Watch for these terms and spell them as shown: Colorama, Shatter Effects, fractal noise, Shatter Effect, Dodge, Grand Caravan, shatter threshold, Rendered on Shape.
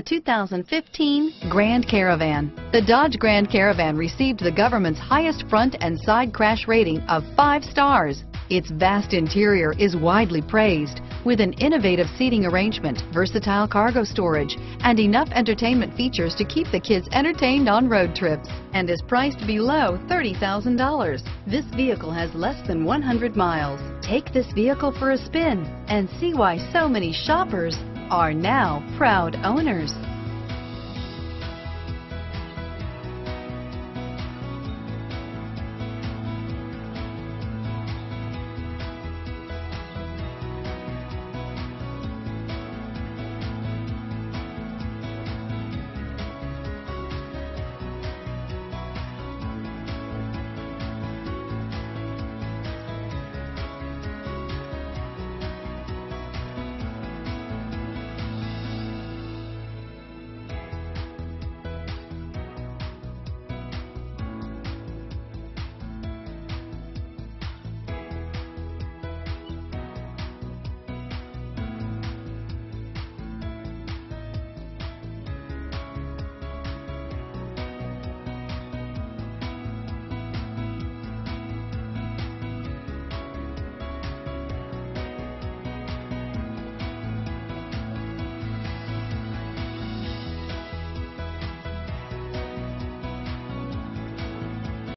The 2015 Grand Caravan. The Dodge Grand Caravan received the government's highest front and side crash rating of 5 stars. Its vast interior is widely praised, with an innovative seating arrangement, versatile cargo storage, and enough entertainment features to keep the kids entertained on road trips, and is priced below $30,000. This vehicle has less than 100 miles. Take this vehicle for a spin and see why so many shoppers are now proud owners.